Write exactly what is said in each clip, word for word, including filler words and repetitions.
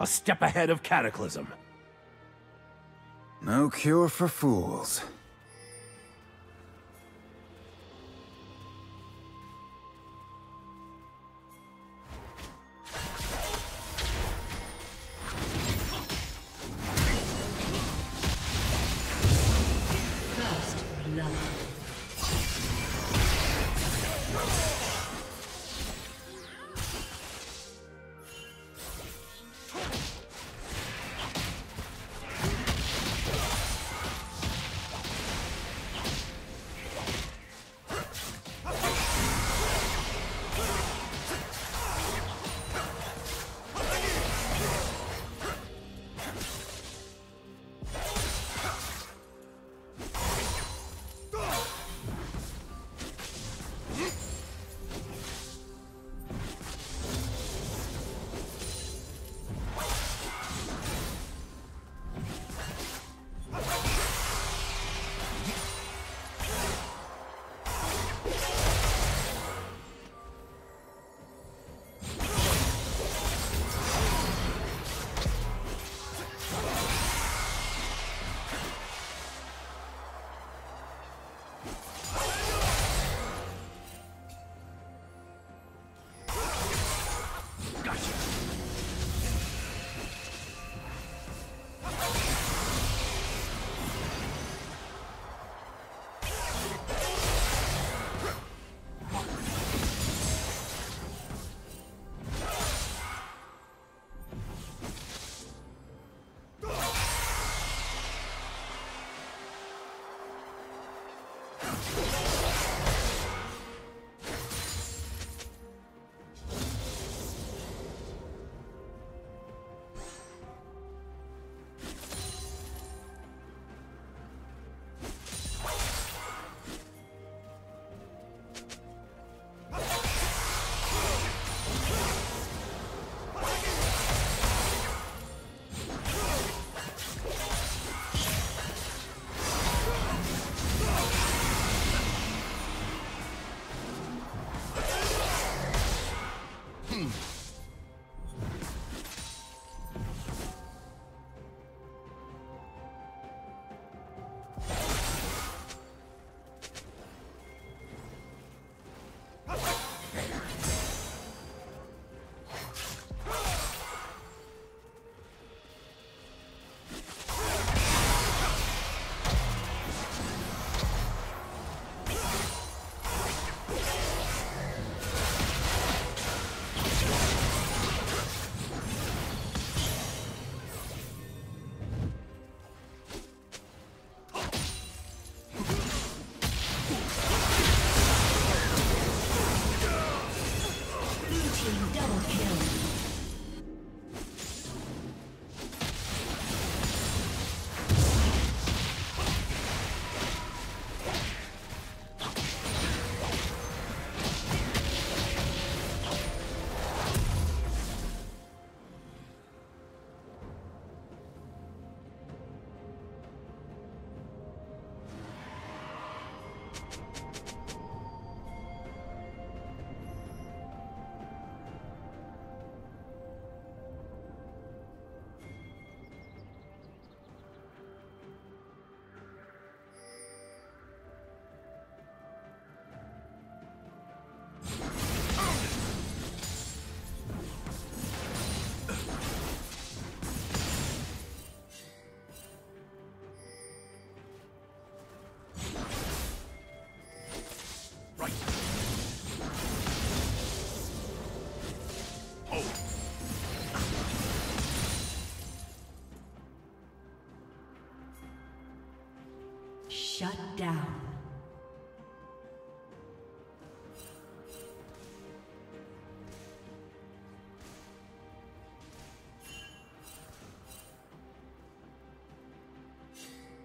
a step ahead of Cataclysm. No cure for fools. Shut down.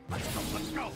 Let's go, let's go!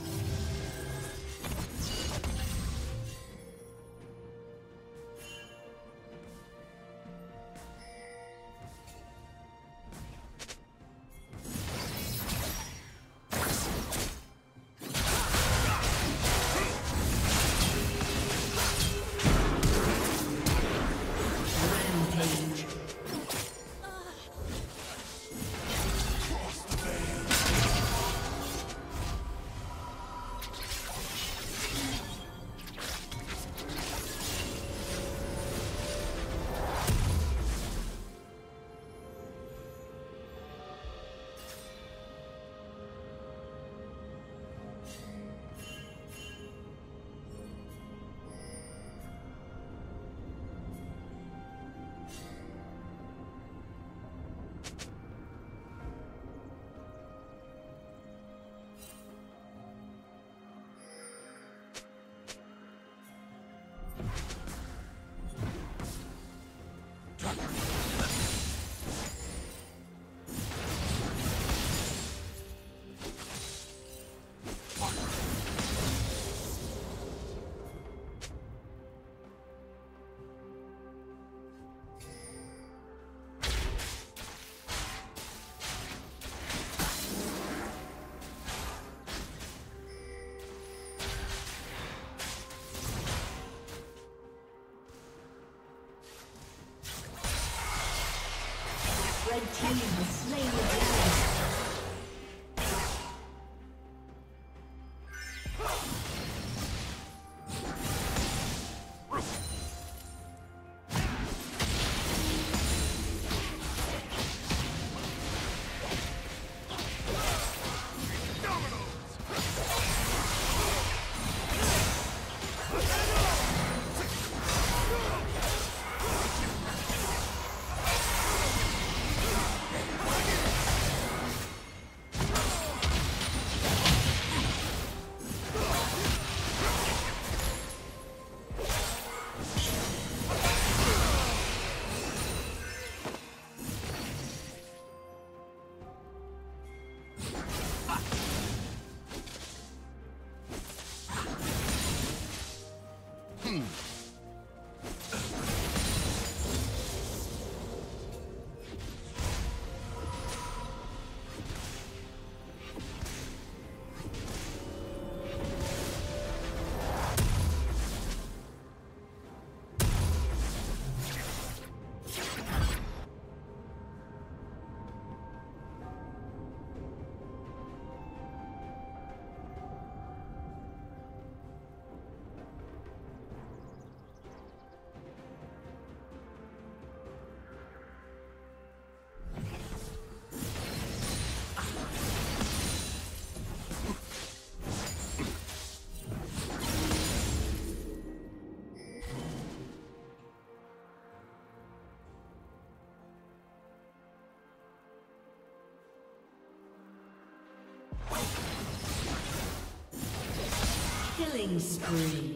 Killing spree.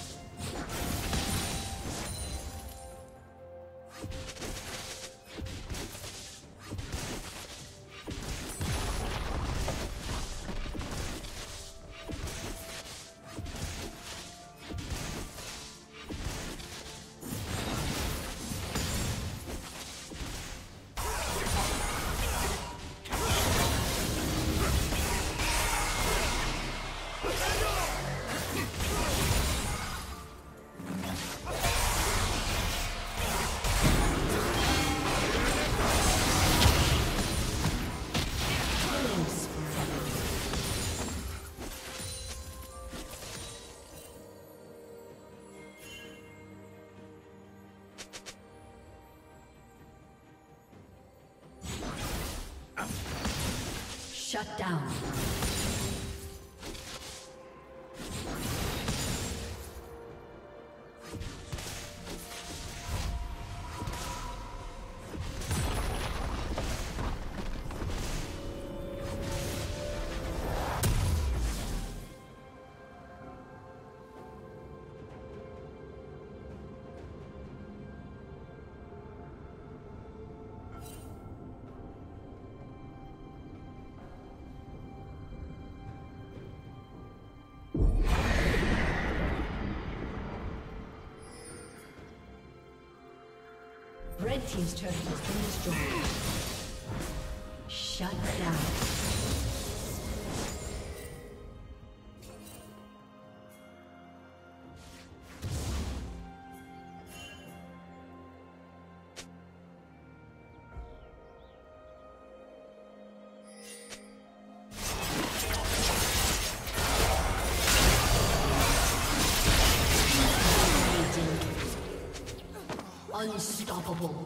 Shut down. Red team's turret has been destroyed. Shut down. Unstoppable.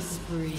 Spree.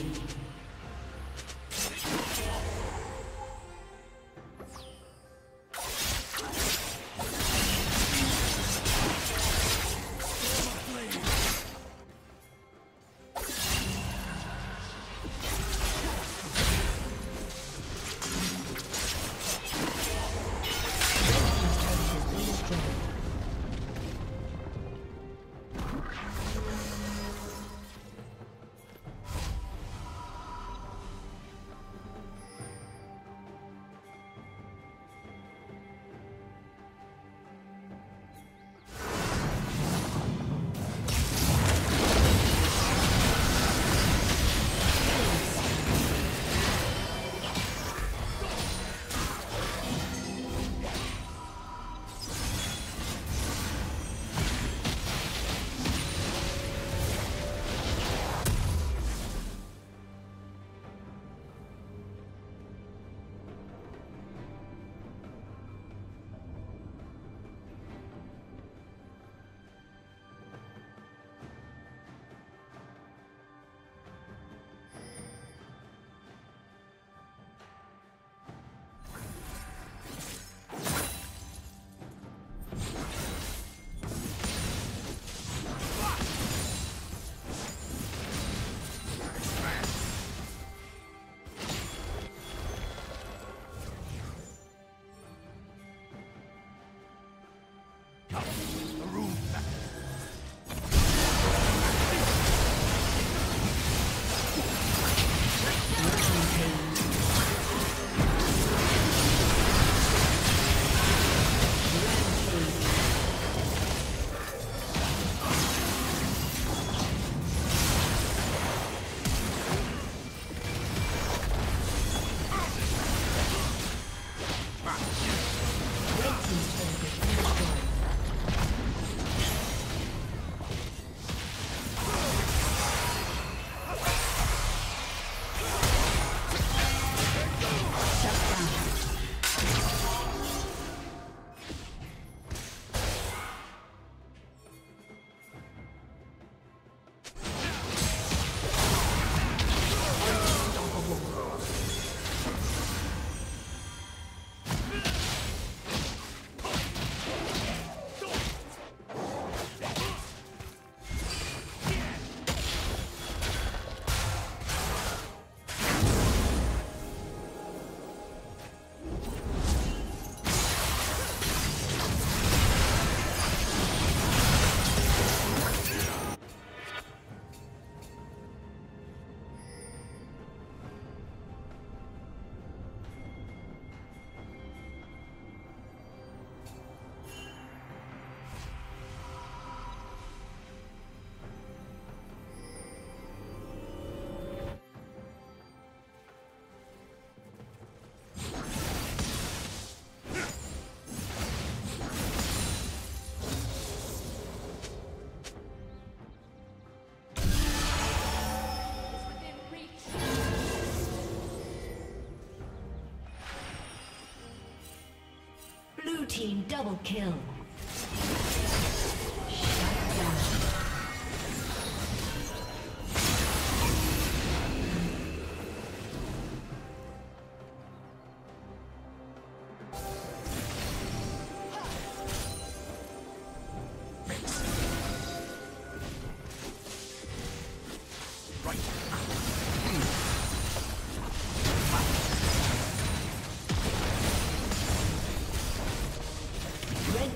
team double kill.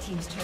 Team's turn.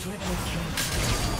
Triple kill.